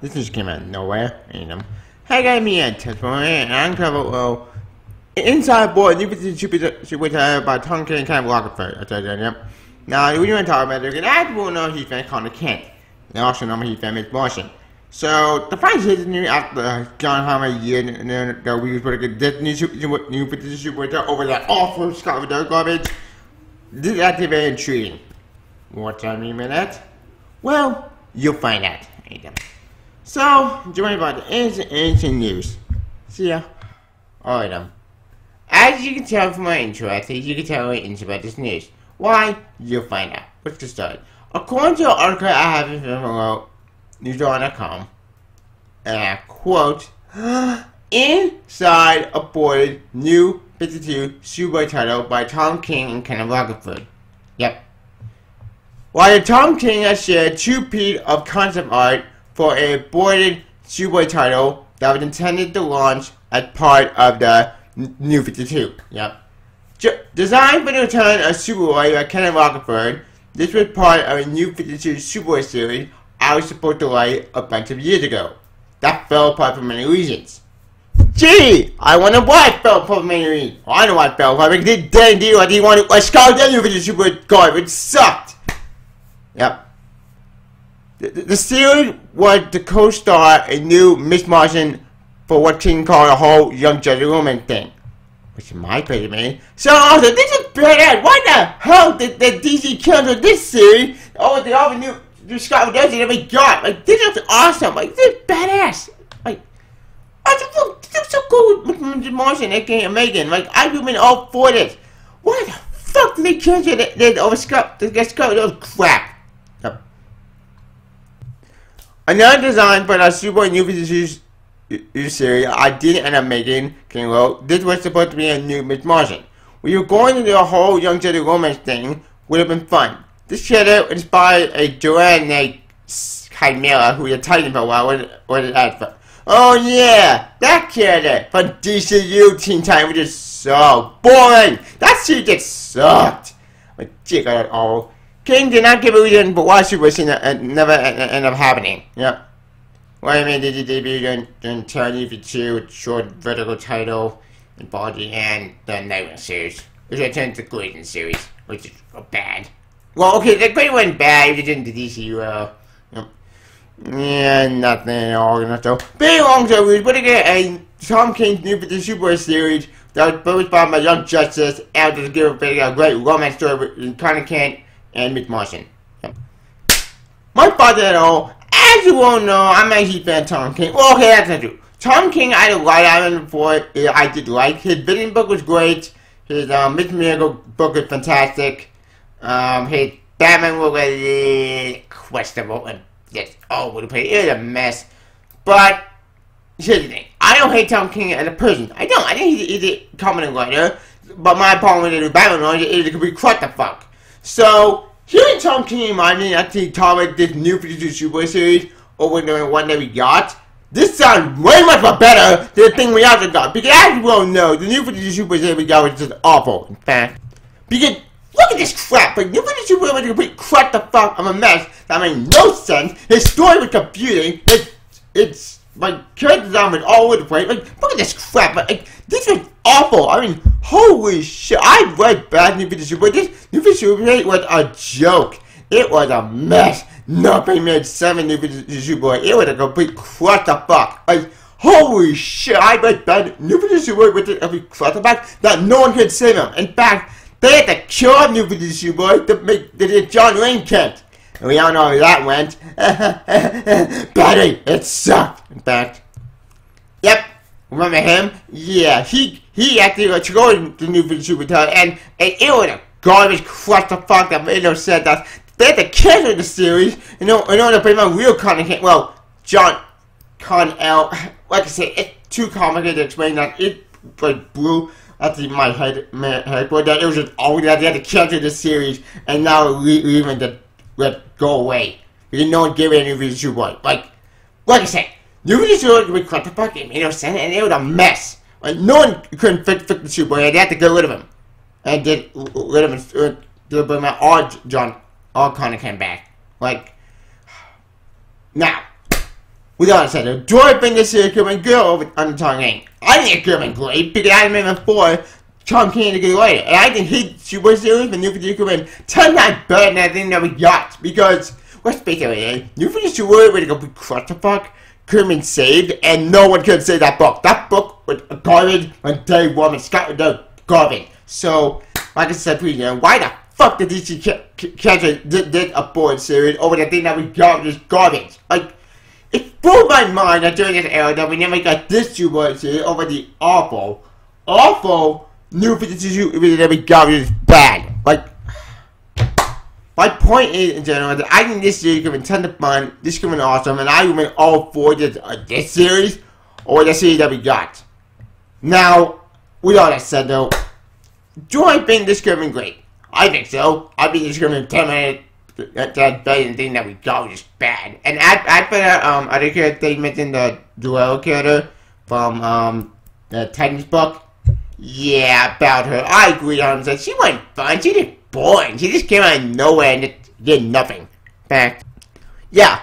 This just came out of nowhere. Hi guys, me at Superboy, and I'm Kenneth Inside Boy, New 52 should be talking about Tom King and Kenneth Rocafort. Now, we want to talk about it because I will know he's fan Connor Kent. They also know he's fan Ms. Martian. So, the fact is new after John Harmon year that we was going to get this new 52 Superboy over that awful Scott Riddell garbage. This is actually very intriguing. What do I mean by that? Well, you'll find out. So, join about the ancient news. See ya. Alright, as you can tell from my intro, I think you can tell my intro about this news. Why? You'll find out. Let's get started. According to an article I have in below, newsarama.com, and I quote, Inside aborted New 52 Superboy title by Tom King and Kenneth Rocafort. Yep. While Tom King has shared 2 feet of concept art for a aborted Superboy title that was intended to launch as part of the New 52. Yep. Designed for the return of Superboy by Kenneth Rocafort, this was part of a New 52 Superboy series I was supposed to write a bunch of years ago. That fell apart for many reasons. Gee! I wonder why it fell apart for many reasons. Well, I know why it fell apart, because they didn't do what they wanted. Like Scarlet Girl New 52 Superboy garbage sucked. Yep. The series was to co-star a new Ms. Martian for what King called a whole Young Justice woman thing. Which in my opinion, so also this is bad. Why the hell did DC kill with this series? Oh, they all new Scott Riddell that we got. Like, this is awesome. Like, this is badass. Like, I just feel so cool with Ms. Martian and Megan. Like, I've been all for this. Why the fuck did they kill you that over Scott Riddell crap? Another design for the Superboy New 52 series I didn't end up making, King wrote, this was supposed to be a new Ms. Martian. We were going to do a whole Young Justice romance thing, would have been fun. This shadow inspired a Joanna Chimera, who was a Titan for a while, what did that for? Oh yeah, that character from DCU Teen Time, which is so boring! That series just sucked! Like, check out it all. King did not give a reason for why Superboy never ended up happening. Yep. Why made the debut during 52 with short vertical title and body and the Nightwing series, which returned to the Grayson series, which is bad. Well, okay, the Grayson wasn't bad. It didn't the DCU. Yep. Yeah, nothing at all. Not so. Very long story. But again, a Tom King's new Superboy series that was published by Young Justice after the give a great romance story with Connor Kent and Ms. Martian. Yep. My father at all, as you all know, I'm actually a fan of Tom King. Well, okay, that's not true. Tom King, I did like him before. I did like his villain book was great. His Ms. Miracle book was fantastic. His Batman book was questionable and just all over the place. It was a mess. But here's the thing: I don't hate Tom King as a person. I don't. I think he's a competent writer. But my problem with the Batman writer is it could be what the fuck. So, hearing Tom King reminded me that he tolerate this new 52 Superboy series over the one that we got, this sounds way much better than the thing we also got. Because as you all know, the new 52 Superboy series we got was just awful, in fact. Because, look at this crap, like, new 52 Superboy was a complete crap the fuck of a mess that made no sense, his story was confusing, it's, like, character design was all over the place, like, look at this crap, like, this was awful, I mean, holy shit, I read bad New 52 Superboy. This New 52 Superboy was a joke. It was a mess. Nothing made sense in New 52 Superboy. It was a complete clusterfuck. Like, holy shit, I read bad New 52 Superboy with a complete clusterfuck that no one could save him. In fact, they had to kill New 52 Superboy to make John Wayne Kent. And we all know how that went. Buddy, it sucked. In fact, yep. Remember him? Yeah, he actually was going to the New 52 Superboy and it was a garbage clusterfuck that made no sense. They had to cancel the series in order to bring my real Connor Kent, well, John Connell. Like I said, it's too complicated to explain that. It like blew out of my head but that it was just all that they had to cancel the series and now leaving to let go away. Because no one gave it a New 52 Superboy. Like I said, New 52 Superboy was clusterfuck, it made no sense, and it was a mess. Like, no one couldn't fix the Superboy, they had to get rid of him. And get rid of him to bring my all Connor Kent back. Like, now, With all that said, do I bring this to the German girl with untitled name? I need a German grade because I remember for Tom King to get away, and I think he Superboy series and New 52 Superman 10 times better than anything that we got because let's face it, New 52 Superman was a complete clusterfuck, could have been saved, and no one could save that book. That book was garbage on day one, and Scott Riddell garbage. So, like I said previously, why the fuck did DC did a board series over the thing that we got was garbage? Like, it blew my mind that during this era that we never got this Superboy series over the awful New 52 that we got was bad. Like, my point is, in general, that I think this series could have been tons of fun, this could have been awesome, and I went all for this series or the series that we got. Now, with all that said though, do I think this could have been great? I think so. I think this could have been 10 minutes. That billion thing that we got is bad. And after that, I think they mentioned the Duel character from the Titans book. Yeah, about her. I agree on that. She wasn't fun. She just boring. She just came out of nowhere and just did nothing. Fact. Yeah.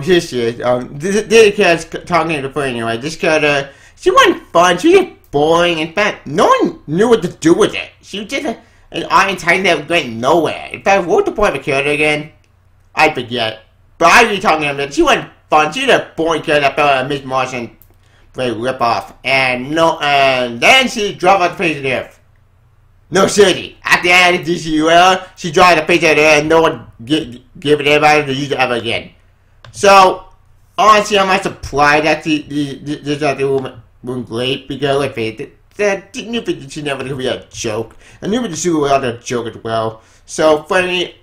Here she is. This character's talking to the friend anyway. This character, she wasn't fun. She was just boring. In fact, no one knew what to do with it. She was just a an Iron Titan that went nowhere. In fact, what was the point of a character again? I forget. But I was talking about that she wasn't fun. She was a boring character that felt like Ms. Martian play ripoff. And no, and then she dropped off the face of the earth. No city. At the end of the DCUL, she dropped the face of the earth and no one gave it anybody to use it ever again. So, honestly, I'm not surprised that this other woman was great because, like, that New 52 never could be a joke. And New 52 was another joke as well. So, frankly,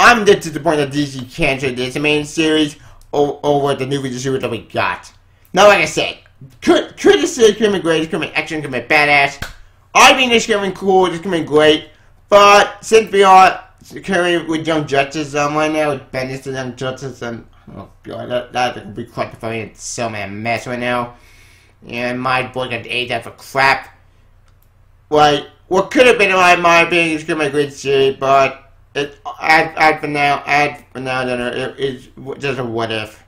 I'm just disappointed that DC canceled this main series over the New 52 that we got. Now, like I said, could this series come in great, this come in action, come in badass? I mean, this come in cool, this come in great. But since we are currently with Young Justice right now, with Bendis and Young Justice, and oh god, that would be quite funny. It's so man mess right now. And my boy got the A for crap. Like, what could have been in my opinion is gonna be a great series, but it for now, it's just a what if.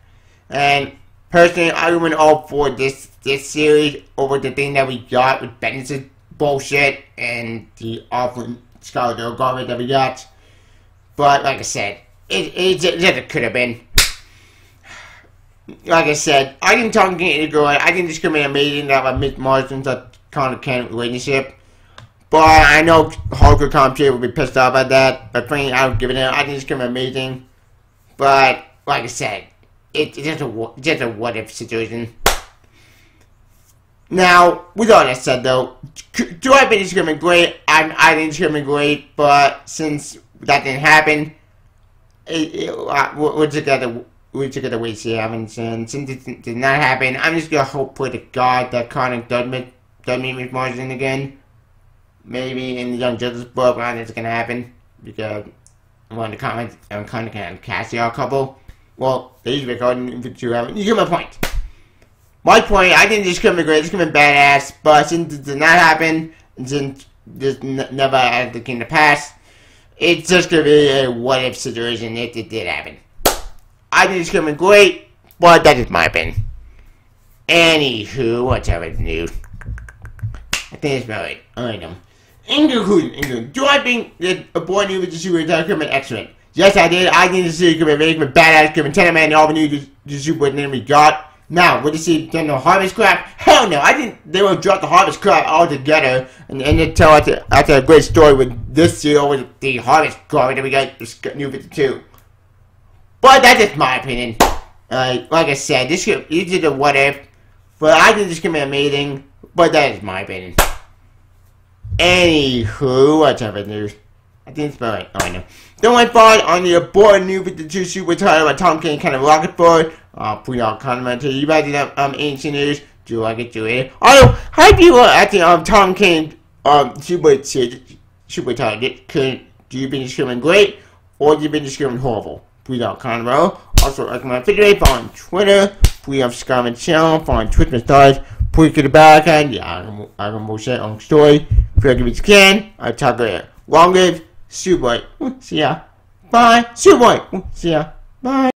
And personally, I went all for this series over the thing that we got with Bendis' bullshit and the awful Scarlet Girl garbage that we got. But like I said, it could have been. Like I said, I didn't talk to any girl. I think this could be amazing that like Ms. Martian's a Connor Kent relationship. But I know hardcore commentary will be pissed off at that. But frankly, I don't give it up. I think this could be amazing. But like I said, it's just a what if situation. Now, with all that said though, do I think this could be great? I think this could be great. But since that didn't happen, we'll just get a we took it away, see, and since it did not happen, I'm just gonna hope for the god that Connor does meet Ms. Martian again. Maybe in the Young Justice book, I don't think it's gonna happen. Because one of the comments on Connor and Cassie are a couple. Well, they usually call them if you haven't. You get my point. My point, I think this could be great, this could be badass, but since it did not happen, and since this never had the came to pass, it's just gonna be a what if situation if it did happen. I think it's going to be great, but that is my opinion. Anywho, whatever it's new. I think it's about it. Alright, in conclusion, do I think that a boy new with the Superboy that could have been excellent? Yes, I did. I think the series could have been amazing, badass, could have been Tenderman, and all the new Superboy name we got. Now, would the series done the Harvest crap? Hell no, I think they would drop the Harvest crap altogether and then tell us after a great story with this series with the Harvest crap that we got the New 52. But that's just my opinion. Like I said, this is a what if. But I think this could be amazing. But that is my opinion. Anywho, whatever news. I think it's about right. Oh, I know. Don't worry about on the board new with the two super title by Tom King, Kenneth Rocafort. Put all commentary. You guys did ancient news. Do you like it? Do it. Although, how do you look at the Tom King super title? Do you think it's coming great or do you think it's coming horrible? Please out Conroe. Also like my video, follow on Twitter. Please subscribe to my channel, follow on Twitter stars. Please get the back end. Yeah, I can move set on story. If you give it a scan, I'll talk later. Long live Superboy. See ya. Bye. Superboy. See ya. Bye.